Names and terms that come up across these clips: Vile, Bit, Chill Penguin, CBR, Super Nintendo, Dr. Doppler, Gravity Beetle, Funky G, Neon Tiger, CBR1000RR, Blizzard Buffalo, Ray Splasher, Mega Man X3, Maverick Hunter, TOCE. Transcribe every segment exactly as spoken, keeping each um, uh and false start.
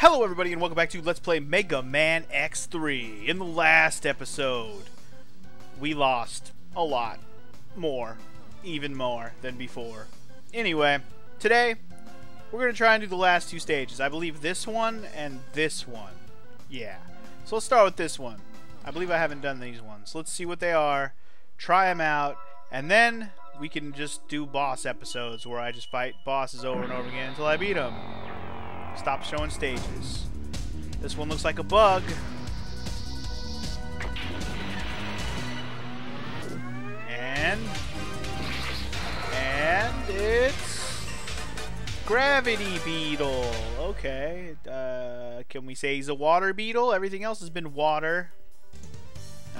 Hello everybody and welcome back to Let's Play Mega Man X three. In the last episode, we lost a lot more, even more than before. Anyway, today, we're going to try and do the last two stages. I believe this one and this one. Yeah. So let's start with this one. I believe I haven't done these ones. Let's see what they are, try them out, and then we can just do boss episodes where I just fight bosses over and over again until I beat them. Stop showing stages. This one looks like a bug. And... And it's... Gravity Beetle. Okay. Uh, can we say he's a water beetle? Everything else has been water.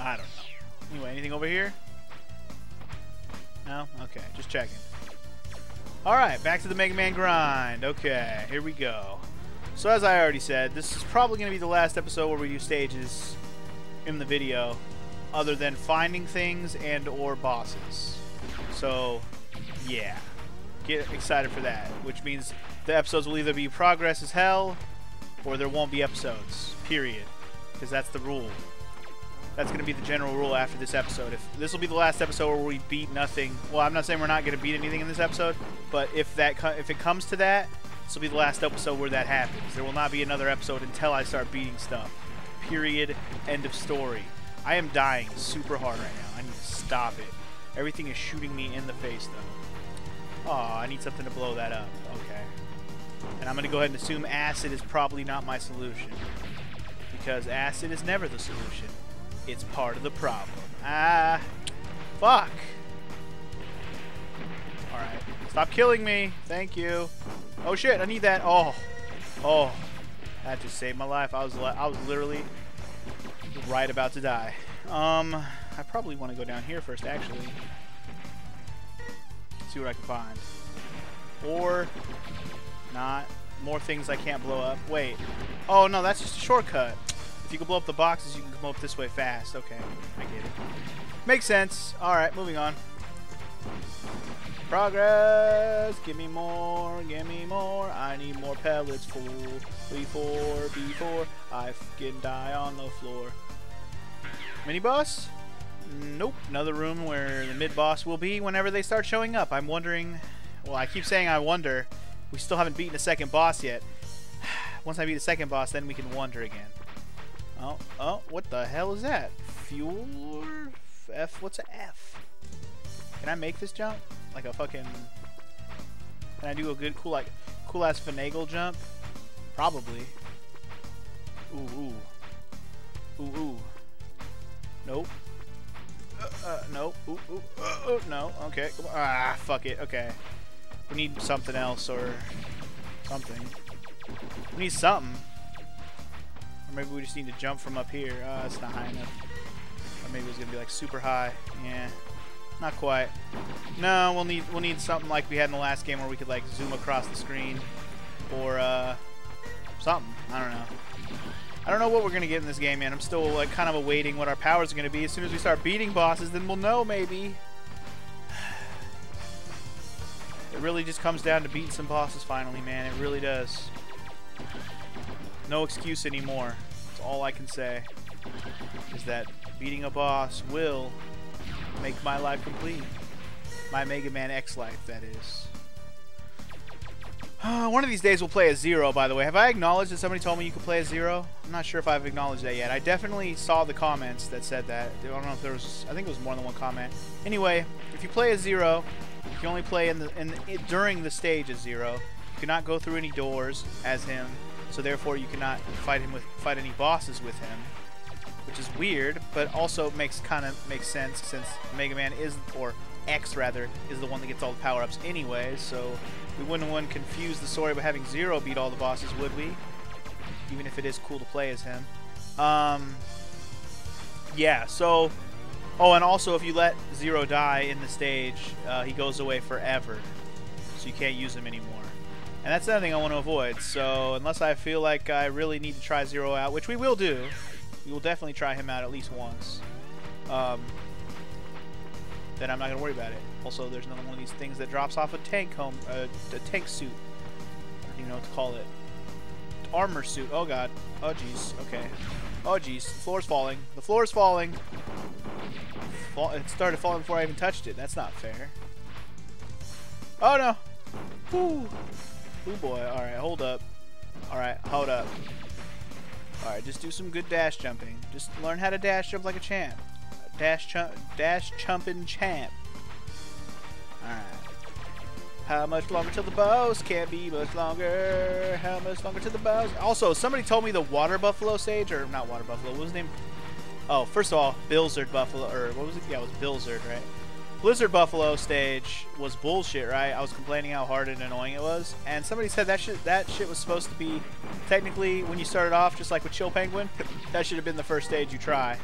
I don't know. Anyway, anything over here? No? Okay, just checking. Alright, back to the Mega Man grind. Okay, here we go. So as I already said, this is probably going to be the last episode where we do stages in the video, other than finding things and or bosses. So, yeah. Get excited for that, which means the episodes will either be progress as hell, or there won't be episodes, period. Because that's the rule. That's going to be the general rule after this episode. If this will be the last episode where we beat nothing. Well, I'm not saying we're not going to beat anything in this episode, but if that if it comes to that, this will be the last episode where that happens. There will not be another episode until I start beating stuff. Period. End of story. I am dying super hard right now. I need to stop it. Everything is shooting me in the face, though. Aw, oh, I need something to blow that up. Okay. And I'm going to go ahead and assume acid is probably not my solution. Because acid is never the solution. It's part of the problem. Ah, fuck. All right, stop killing me. Thank you. Oh shit, I need that. Oh, oh, that just saved my life. I was, li I was literally right about to die. Um, I probably want to go down here first, actually. See what I can find. Or not. More things I can't blow up. Wait. Oh no, that's just a shortcut. If you can blow up the boxes, you can come up this way fast. Okay, I get it. Makes sense. Alright, moving on. Progress! Give me more, give me more. I need more pellets, fool. Before, before I fucking die on the floor. Mini-boss? Nope. Another room where the mid-boss will be whenever they start showing up. I'm wondering... Well, I keep saying I wonder. We still haven't beaten the second boss yet. Once I beat the second boss, then we can wonder again. Oh, oh, what the hell is that? Fuel? F? What's an F? Can I make this jump? Like a fucking... Can I do a good, cool, like, cool-ass finagle jump? Probably. Ooh, ooh. Ooh, ooh. Nope. Uh, uh, nope. Ooh, ooh. Uh, oh, no. Okay. Ah, fuck it. Okay. We need something else or... Something. We need something. Or maybe we just need to jump from up here. Oh, that's not high enough. Or maybe it's gonna be like super high. Yeah, not quite. No, we'll need we'll need something like we had in the last game where we could like zoom across the screen, or uh, something. I don't know. I don't know what we're gonna get in this game, man. I'm still like kind of awaiting what our powers are gonna be. As soon as we start beating bosses, then we'll know maybe. It really just comes down to beating some bosses finally, man. It really does. No excuse anymore. That's all I can say. Is that beating a boss will make my life complete. My Mega Man X life, that is. One of these days we'll play a zero, by the way. Have I acknowledged that somebody told me you could play a zero? I'm not sure if I've acknowledged that yet. I definitely saw the comments that said that. I don't know if there was... I think it was more than one comment. Anyway, if you play a zero, you can only play in the, in the, during the stage as zero. You cannot go through any doors as him. So therefore, you cannot fight him with fight any bosses with him, which is weird, but also makes kind of makes sense since Mega Man is, or X rather, is the one that gets all the power-ups anyway. So we wouldn't want to confuse the story by having Zero beat all the bosses, would we? Even if it is cool to play as him. Um, yeah. So, oh, and also if you let Zero die in the stage, uh, he goes away forever, so you can't use him anymore. And that's another thing I want to avoid, so unless I feel like I really need to try Zero out, which we will do, we will definitely try him out at least once, um, then I'm not going to worry about it. Also, there's another one of these things that drops off a tank home, uh, a tank suit, I don't even know what to call it. armor suit. Oh god. Oh jeez. Okay. Oh jeez. The floor's falling. The floor's falling. Fall it started falling before I even touched it. That's not fair. Oh no. Woo. Oh boy. All right. Hold up. All right. Hold up. All right. Just do some good dash jumping. Just learn how to dash jump like a champ. Dash chump. Dash chumping champ. All right. How much longer till the boss? Can't be much longer. How much longer till the boss? Also, somebody told me the water buffalo sage, or not water buffalo, what was his name? Oh, first of all, Blizzard Buffalo, or what was it? Yeah, it was Blizzard, right? Blizzard Buffalo stage was bullshit, right? I was complaining how hard and annoying it was, and somebody said that shit, that shit was supposed to be, technically, when you started off, just like with Chill Penguin, that should have been the first stage you try.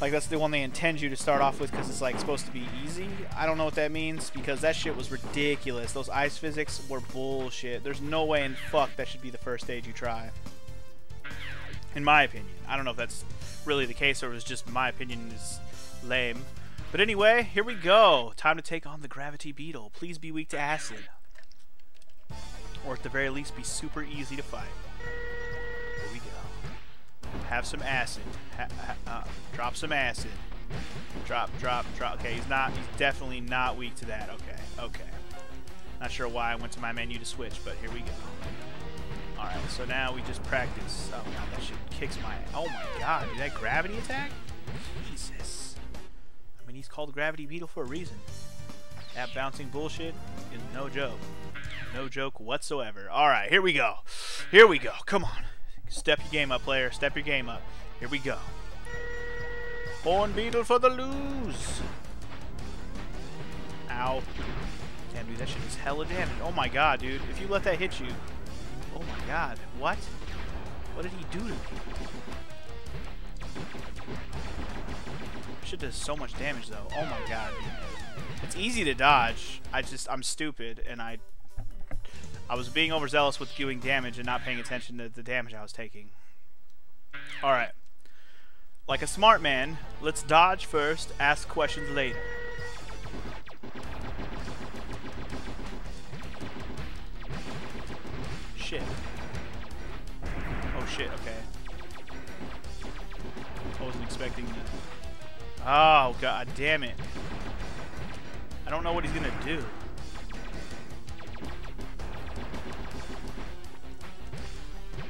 Like, that's the one they intend you to start off with because it's, like, supposed to be easy. I don't know what that means because that shit was ridiculous. Those ice physics were bullshit. There's no way in fuck that should be the first stage you try. In my opinion. I don't know if that's really the case or it was just my opinion is lame. But anyway, here we go. Time to take on the Gravity Beetle. Please be weak to acid. Or at the very least, be super easy to fight. Have some acid. Ha, ha, uh, drop some acid. Drop, drop, drop. Okay, he's not. He's definitely not weak to that. Okay, okay. Not sure why I went to my menu to switch, but here we go. All right. So now we just practice. Oh god, that shit kicks my. Oh my god, did that gravity attack? Jesus. I mean, he's called Gravity Beetle for a reason. That bouncing bullshit is no joke. No joke whatsoever. All right, here we go. Here we go. Come on. Step your game up, player. Step your game up. Here we go. Horn Beetle for the lose. Ow. Damn, dude, that shit is hella damaged. Oh my god, dude. If you let that hit you. Oh my god. What? What did he do to me? Shit does so much damage, though. Oh my god, dude. It's easy to dodge. I just, I'm stupid, and I... I was being overzealous with doing damage and not paying attention to the damage I was taking. Alright. Like a smart man, let's dodge first, ask questions later. Shit. Oh shit, okay. I wasn't expecting to... Oh, god damn it. I don't know what he's gonna do.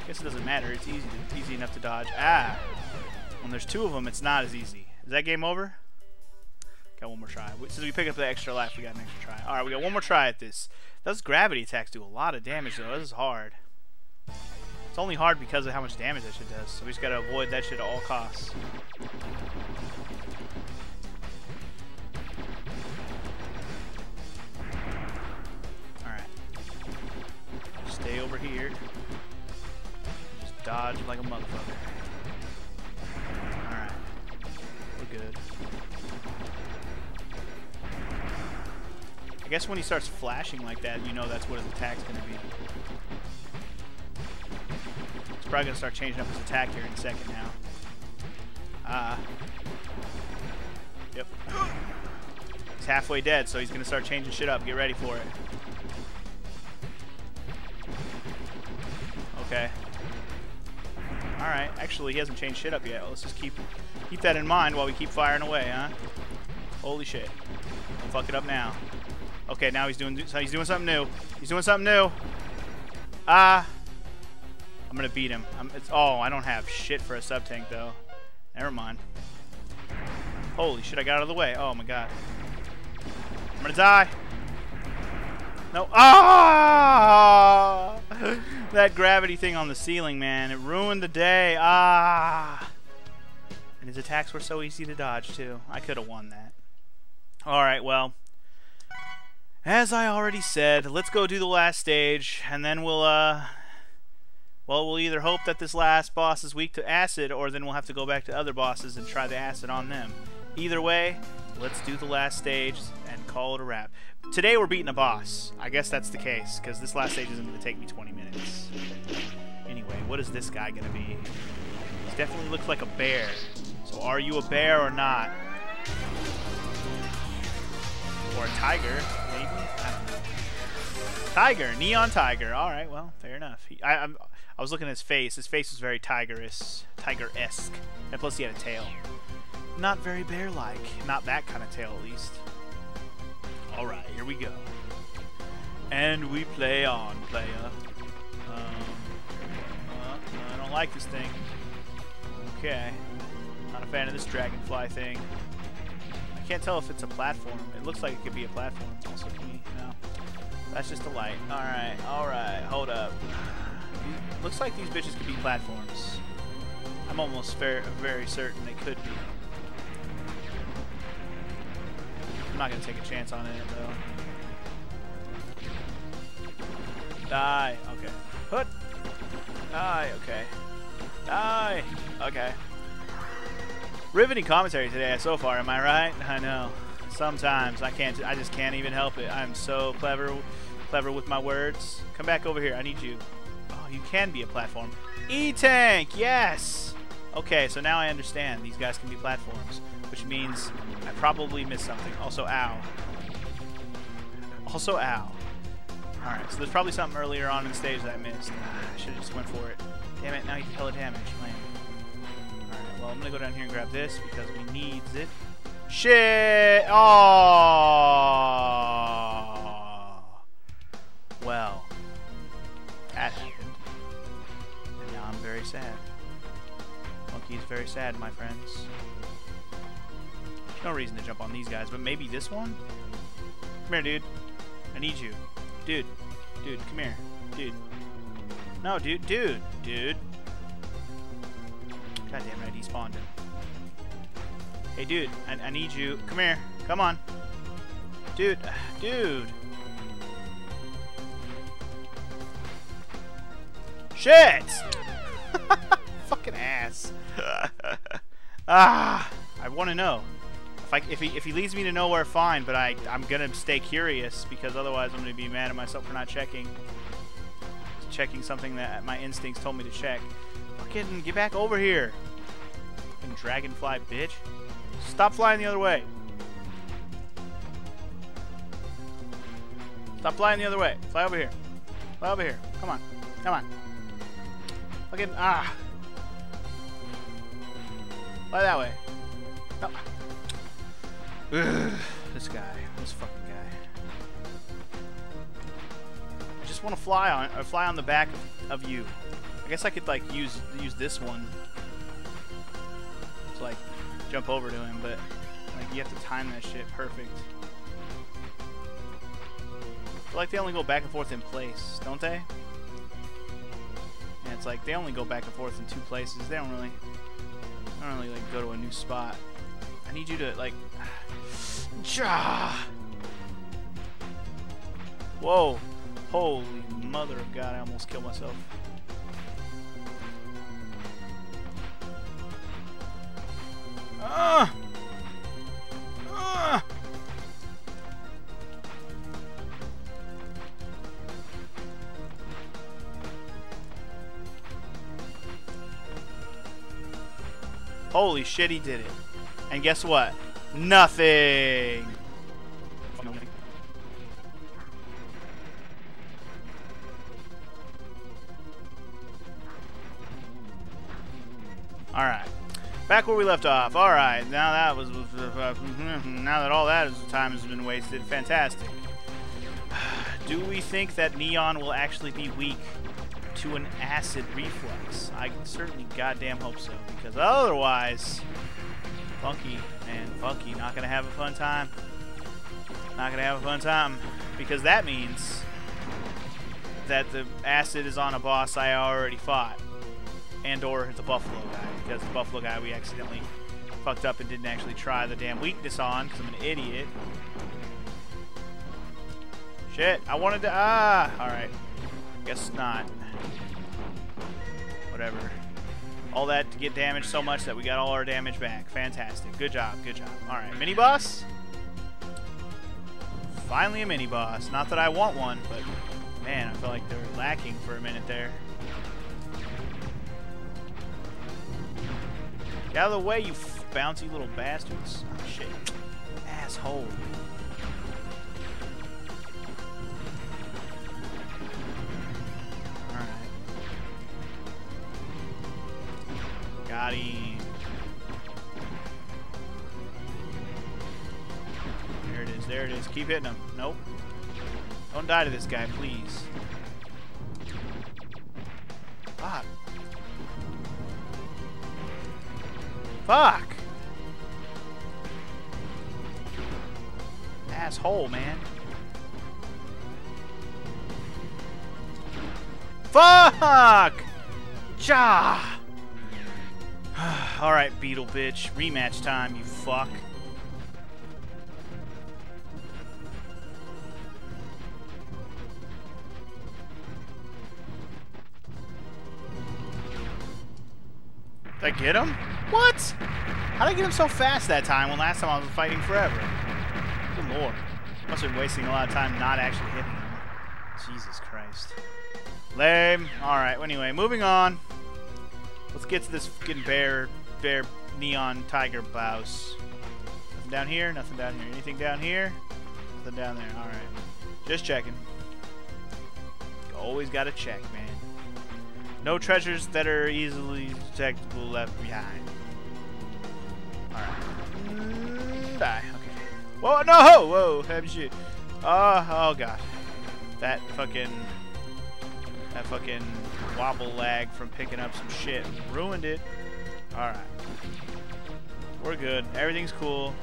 Guess it doesn't matter. It's easy, to, easy enough to dodge. Ah, when there's two of them, it's not as easy. Is that game over? Got one more try. Since we pick up the extra life, we got an extra try. All right, we got one more try at this. Those gravity attacks do a lot of damage, though. This is hard. It's only hard because of how much damage that shit does. So we just gotta avoid that shit at all costs. All right, stay over here. Dodge like a motherfucker. Alright. We're good. I guess when he starts flashing like that, you know that's what his attack's gonna be. He's probably gonna start changing up his attack here in a second now. Uh, yep. He's halfway dead, so he's gonna start changing shit up. Get ready for it. Okay. Alright, actually he hasn't changed shit up yet. Let's just keep keep that in mind while we keep firing away, huh? Holy shit. Don't fuck it up now. Okay, now he's doing he's doing something new. He's doing something new. Ah. Uh, I'm gonna beat him. I'm, it's, oh, I don't have shit for a sub tank though. Never mind. Holy shit, I got out of the way. Oh my god. I'm gonna die. No. Ah! That gravity thing on the ceiling, man. It ruined the day. Ah! And his attacks were so easy to dodge, too. I could have won that. Alright, well. As I already said, let's go do the last stage. And then we'll, uh... well, we'll either hope that this last boss is weak to acid, or then we'll have to go back to other bosses and try the acid on them. Either way, let's do the last stage and call it a wrap. Today we're beating a boss. I guess that's the case, because this last stage isn't going to take me twenty minutes. Anyway, what is this guy going to be? He definitely looks like a bear. So are you a bear or not? Or a tiger, maybe? I don't know. Tiger! Neon Tiger! Alright, well, fair enough. He, I, I'm, I was looking at his face. His face was very tigerous, tiger-esque, and plus he had a tail. Not very bear-like. Not that kind of tail, at least. Alright, here we go. And we play on, playa. Um, uh, I don't like this thing. Okay. Not a fan of this dragonfly thing. I can't tell if it's a platform. It looks like it could be a platform. Also, can we, no. That's just a light. Alright, alright, hold up. Looks like these bitches could be platforms. I'm almost very, very certain they could be. I'm not gonna take a chance on it, though. Die. Okay. Hut. Die. Okay. Die. Okay. Riveting commentary today so far, am I right? I know. Sometimes I can't. I just can't even help it. I'm so clever, clever with my words. Come back over here. I need you. Oh, you can be a platform. E-tank. Yes. Okay. So now I understand. These guys can be platforms, which means I probably missed something. Also, ow. Also, ow. All right. So there's probably something earlier on in the stage that I missed. I should have just went for it. Damn it. Now you can hella damage. Man. All right. Well, I'm gonna go down here and grab this because we need it. Shit! Oh. Well, that happened, and now I'm very sad. Monkey is very sad, my friends. No reason to jump on these guys, but maybe this one. Come here, dude. I need you, dude. Dude, come here, dude. No, dude, dude, dude. God damn it! I despawned him. Hey, dude, I, I need you. Come here. Come on. Dude. Dude. Shit! Fucking ass. Ah, I want to know. If, I, if, he, if he leads me to nowhere, fine, but I, I'm going to stay curious because otherwise I'm going to be mad at myself for not checking. Checking something that my instincts told me to check. Fucking get back over here. Fucking dragonfly, bitch. Stop flying the other way. Stop flying the other way. Fly over here. Fly over here. Come on. Come on. Fucking, ah. Fly that way. No. Ugh, this guy. This fucking guy. I just want to fly on, or fly on the back of you. I guess I could, like, use, use this one. To, like, jump over to him, but like you have to time that shit perfect. I feel like they only go back and forth in place, don't they? And it's like they only go back and forth in two places. They don't really, I don't really like go to a new spot. I need you to like, whoa, holy mother of God! I almost killed myself. Uh, uh. Holy shit, he did it. And guess what? Nothing. All right. Back where we left off. All right, now that was uh, now that all that is, time has been wasted. Fantastic. Do we think that Neon will actually be weak to an acid reflux? I certainly goddamn hope so, because otherwise, Funky and Funky not gonna have a fun time. Not gonna have a fun time because that means that the acid is on a boss I already fought. And or the Buffalo guy, because the Buffalo guy we accidentally fucked up and didn't actually try the damn weakness on, because I'm an idiot. Shit, I wanted to, ah! Alright, guess not. Whatever. All that to get damaged so much that we got all our damage back. Fantastic. Good job, good job. Alright, mini-boss? Finally a mini-boss. Not that I want one, but man, I feel like they were lacking for a minute there. Get out of the way, you f bouncy little bastards. Oh, shit. Asshole. Alright. Got him. There it is, there it is. Keep hitting him. Nope. Don't die to this guy, please. Fuck. Fuck! Asshole, man. Fuck! Ja! Alright, Beetle bitch. Rematch time, you fuck. Did I get him? What? How did I get him so fast that time when last time I was fighting forever? Good lord. Must have been wasting a lot of time not actually hitting him. Jesus Christ. Lame. Alright, well, anyway, moving on. Let's get to this fucking bear, bear, neon tiger boss. Nothing down here, nothing down here. Anything down here? Nothing down there. Alright. Just checking. You always gotta check, man. No treasures that are easily detectable left behind. Alright. Die. Okay. Whoa, no! Whoa, heavy shit. Oh, oh god. That fucking. That fucking wobble lag from picking up some shit ruined it. Alright. We're good. Everything's cool.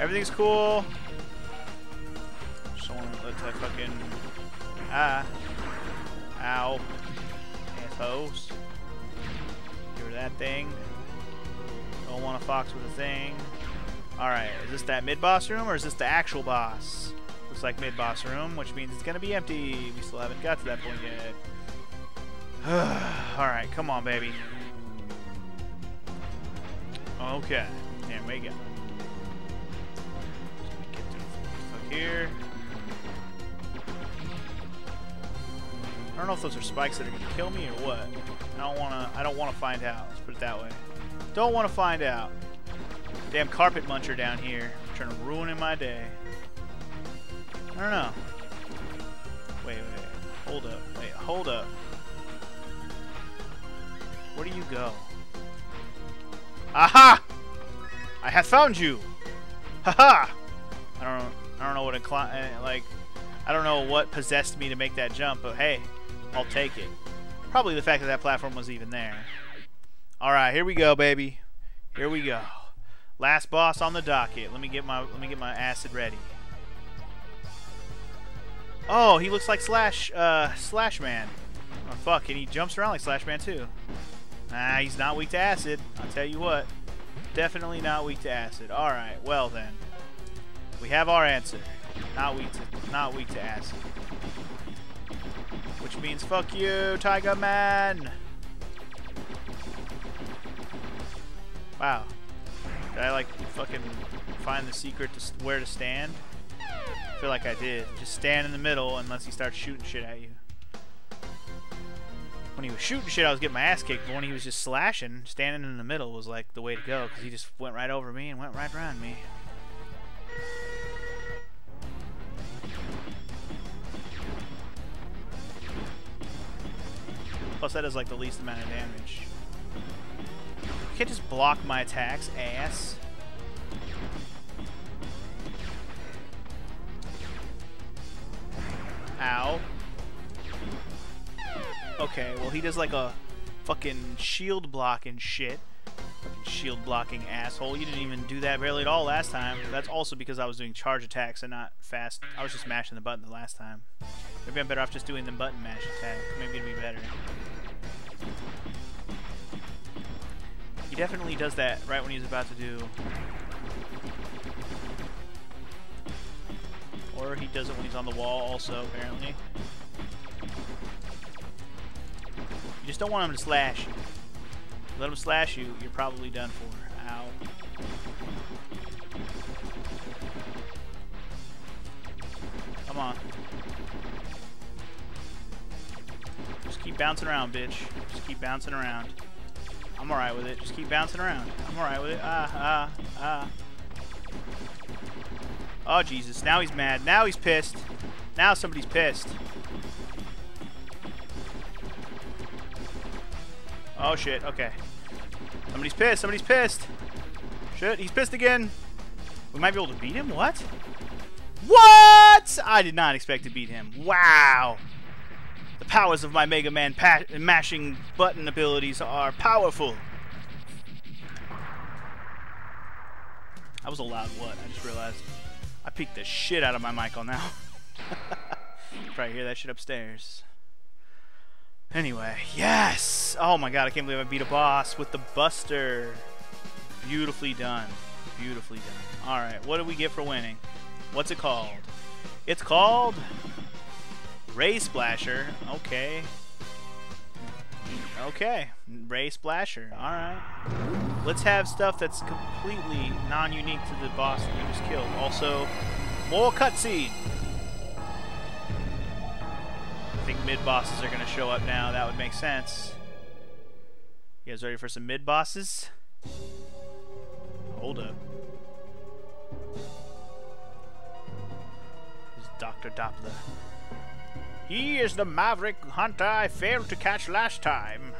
Everything's cool. Just don't want to let that fucking. Ah. Ow. Foes. Give her that thing. Don't want a fox with a thing. Alright, is this that mid-boss room or is this the actual boss? Looks like mid-boss room, which means it's gonna be empty. We still haven't got to that point yet. Alright, come on, baby. Okay, there we go. Get through here. I don't know if those are spikes that are gonna kill me or what. I don't wanna. I don't wanna find out. Let's put it that way. Don't wanna find out. Damn carpet muncher down here, trying to ruin my day. I don't know. Wait, wait, hold up. Wait, hold up. Where do you go? Aha! I have found you. Haha! I don't. I don't know what a like. I don't know what possessed me to make that jump, but hey, I'll take it. Probably the fact that that platform was even there. Alright, here we go, baby. Here we go. Last boss on the docket. Let me get my let me get my acid ready. Oh, he looks like Slash uh Slash Man. Oh fuck, and he jumps around like Slash Man too. Nah, he's not weak to acid, I'll tell you what. Definitely not weak to acid. Alright, well then. We have our answer. Not weak to, not weak to acid. Which means fuck you, Tiger Man! Wow. Did I like fucking find the secret to where to stand? I feel like I did. Just stand in the middle unless he starts shooting shit at you. When he was shooting shit I was getting my ass kicked, but when he was just slashing, standing in the middle was like the way to go because he just went right over me and went right around me. Plus that is like the least amount of damage. You can't just block my attacks, ass. Ow. Okay, well he does like a fucking shield block and shit. Fucking shield blocking asshole. You didn't even do that barely at all last time. That's also because I was doing charge attacks and not fast. I was just mashing the button the last time. Maybe I'm better off just doing the button mash attack. Maybe it'd be better. He definitely does that right when he's about to do. Or he does it when he's on the wall also, apparently. You just don't want him to slash you. Let him slash you, you're probably done for. Ow. Come on. Just keep bouncing around, bitch. Just keep bouncing around. I'm alright with it. Just keep bouncing around. I'm alright with it. Ah, ah, ah. Oh, Jesus. Now he's mad. Now he's pissed. Now somebody's pissed. Oh, shit. Okay. Somebody's pissed. Somebody's pissed. Shit, he's pissed again. We might be able to beat him? What? What? I did not expect to beat him. Wow. The powers of my Mega Man pa mashing button abilities are powerful. I was a loud what? I just realized. I peeked the shit out of my mic on that one. You probably hear that shit upstairs. Anyway, yes! Oh my god, I can't believe I beat a boss with the Buster. Beautifully done. Beautifully done. Alright, what do we get for winning? What's it called? It's called Ray Splasher. Okay. Okay. Ray Splasher. Alright. Let's have stuff that's completely non-unique to the boss that we just killed. Also, more cutscene. I think mid-bosses are going to show up now. That would make sense. You guys ready for some mid-bosses? Hold up. This is Doctor Doppler. He is the Maverick Hunter I failed to catch last time.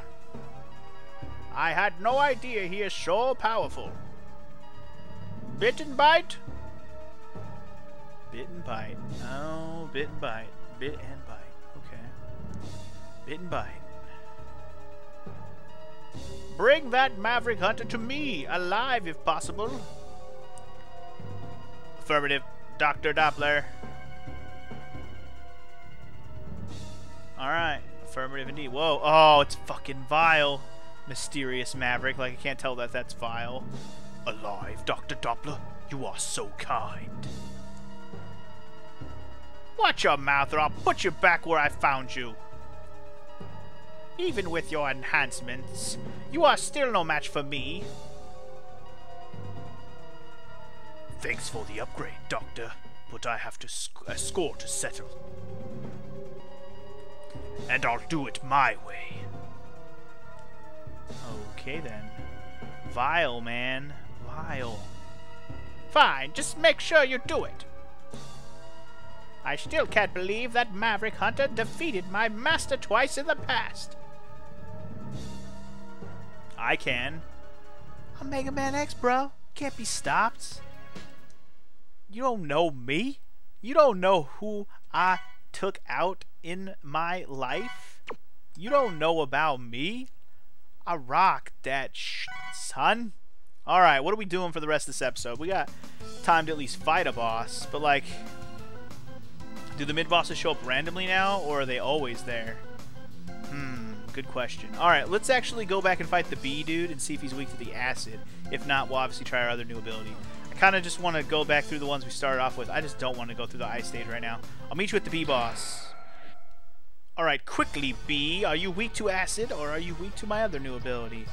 I had no idea he is so powerful. Bit and bite? Bit and bite. Oh, bit and bite. Bit and bite. Okay. Bit and bite. Bring that Maverick Hunter to me, alive if possible. Affirmative, Doctor Doppler. Alright, affirmative indeed. Whoa, oh, it's fucking Vile. Mysterious Maverick, like I can't tell that that's Vile. Alive, Doctor Doppler, you are so kind. Watch your mouth or I'll put you back where I found you. Even with your enhancements, you are still no match for me. Thanks for the upgrade, Doctor, but I have to sc a score to settle. And I'll do it my way. Okay then. Vile, man. Vile. Fine, just make sure you do it. I still can't believe that Maverick Hunter defeated my master twice in the past. I can. I'm Mega Man X, bro. Can't be stopped. You don't know me. You don't know who I took out in my life. You don't know about me. I rock that sh son. Alright, what are we doing for the rest of this episode? We got time to at least fight a boss, but like, do the mid-bosses show up randomly now, or are they always there? Hmm, good question. Alright, let's actually go back and fight the bee dude and see if he's weak to the acid. If not, we'll obviously try our other new ability. I kind of just want to go back through the ones we started off with. I just don't want to go through the ice stage right now. I'll meet you at the bee boss. Alright, quickly, bee. Are you weak to acid, or are you weak to my other new ability?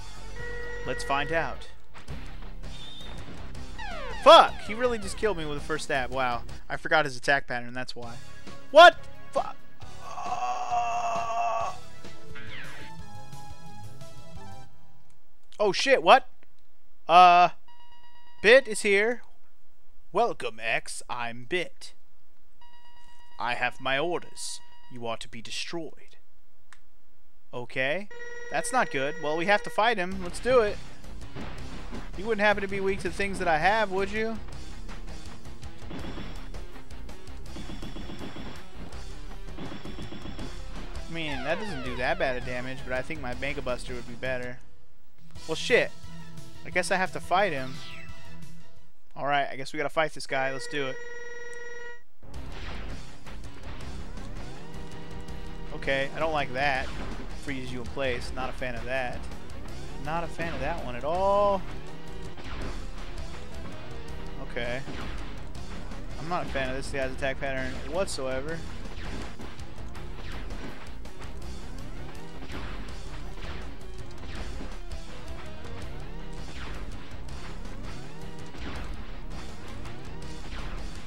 Let's find out. Fuck! He really just killed me with the first stab. Wow. I forgot his attack pattern, that's why. What? Fuck! Uh... Oh shit, what? Uh... Bit is here. Welcome, X. I'm Bit. I have my orders. You are to be destroyed. Okay. That's not good. Well, we have to fight him. Let's do it. You wouldn't happen to be weak to the things that I have, would you? I mean, that doesn't do that bad of damage, but I think my Mega Buster would be better. Well, shit. I guess I have to fight him. Alright, I guess we gotta fight this guy. Let's do it. Okay, I don't like that. Freezes you in place. Not a fan of that. Not a fan of that one at all. Okay. I'm not a fan of this guy's attack pattern whatsoever.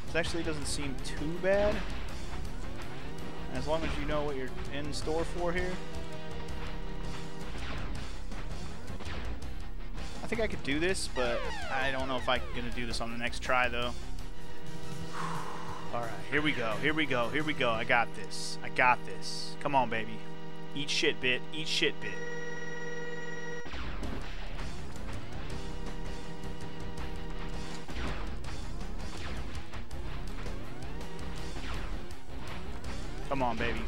This actually doesn't seem too bad. As long as you know what you're in store for here. I think I could do this, but I don't know if I'm gonna do this on the next try though. Alright, here we go, here we go, here we go. I got this. I got this. Come on, baby. Eat shit, Bit. Eat shit, Bit. Come on, baby.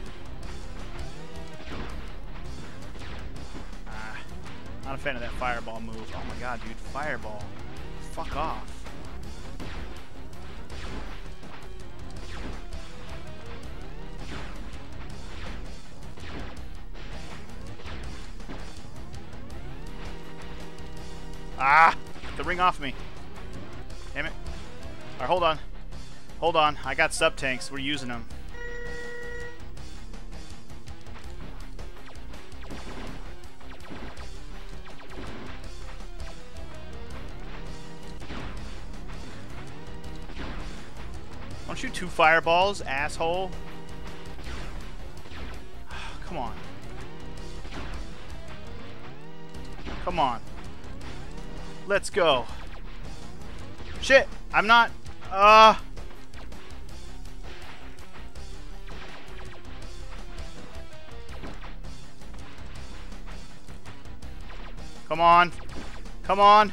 Ah, not a fan of that fireball move. Oh my god, dude. Fireball. Fuck off. Ah! The ring off me. Damn it. Alright, hold on. Hold on. I got sub tanks. We're using them. Don't shoot two fireballs, asshole. Come on. Come on. Let's go. Shit, I'm not. Uh. Come on. Come on.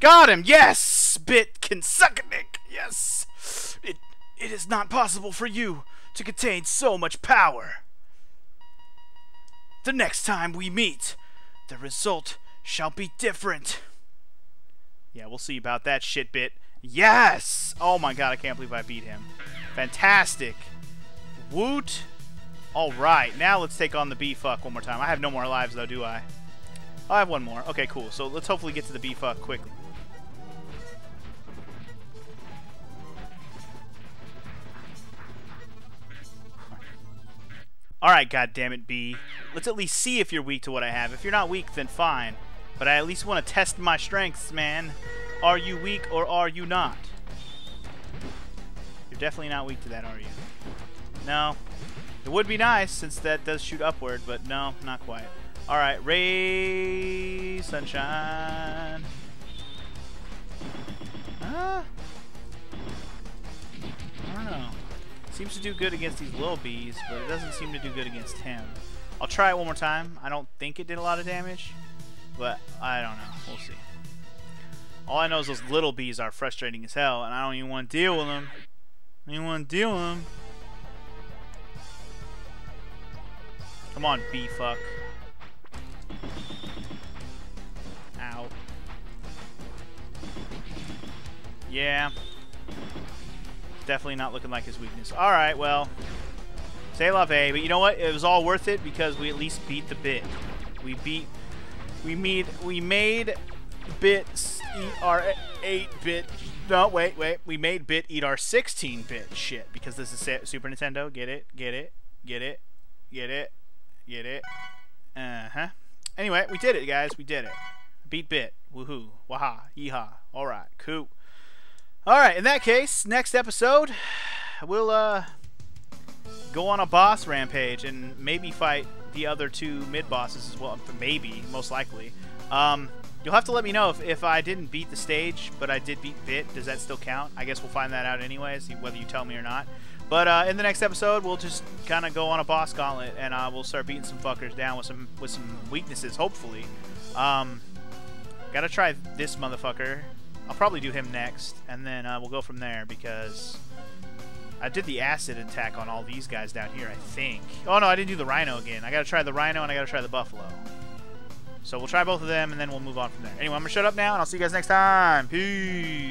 Got him. Yes. Bit can suck a dick. Yes. It, it is not possible for you to contain so much power. The next time we meet, the result shall be different. Yeah, we'll see about that shit, Bit. Yes! Oh my god, I can't believe I beat him. Fantastic. Woot. Alright, now let's take on the B-Fuck one more time. I have no more lives, though, do I? I have one more. Okay, cool. So let's hopefully get to the B-Fuck quickly. Alright, goddammit, B. Let's at least see if you're weak to what I have. If you're not weak, then fine. But I at least want to test my strengths, man. Are you weak or are you not? You're definitely not weak to that, are you? No. It would be nice, since that does shoot upward, but no, not quite. Alright, Ray Sunshine. Ah. I don't know. Seems to do good against these little bees, but it doesn't seem to do good against him. I'll try it one more time. I don't think it did a lot of damage, but I don't know. We'll see. All I know is those little bees are frustrating as hell, and I don't even want to deal with them. I don't even want to deal with them. Come on, bee fuck. Ow. Yeah. Definitely not looking like his weakness. Alright, well. Say la vie, but you know what? It was all worth it because we at least beat the Bit. We beat... We made... We made... Bit... Eat our eight bit... No, wait, wait. We made Bit eat our sixteen bit shit. Because this is Super Nintendo. Get it? Get it? Get it? Get it? Get it? Uh-huh. Anyway, we did it, guys. We did it. Beat Bit. Woohoo. Waha. Yeehaw. Alright. Cool. Alright, in that case, next episode, we'll uh, go on a boss rampage and maybe fight the other two mid-bosses as well. Maybe, most likely. Um, you'll have to let me know if, if I didn't beat the stage, but I did beat Bit. Does that still count? I guess we'll find that out anyways, whether you tell me or not. But uh, in the next episode, we'll just kind of go on a boss gauntlet, and uh, we'll start beating some fuckers down with some, with some weaknesses, hopefully. Um, gotta try this motherfucker. I'll probably do him next, and then uh, we'll go from there, because I did the acid attack on all these guys down here, I think. Oh, no, I didn't do the rhino again. I gotta try the rhino, and I gotta try the buffalo. So we'll try both of them, and then we'll move on from there. Anyway, I'm gonna shut up now, and I'll see you guys next time. Peace!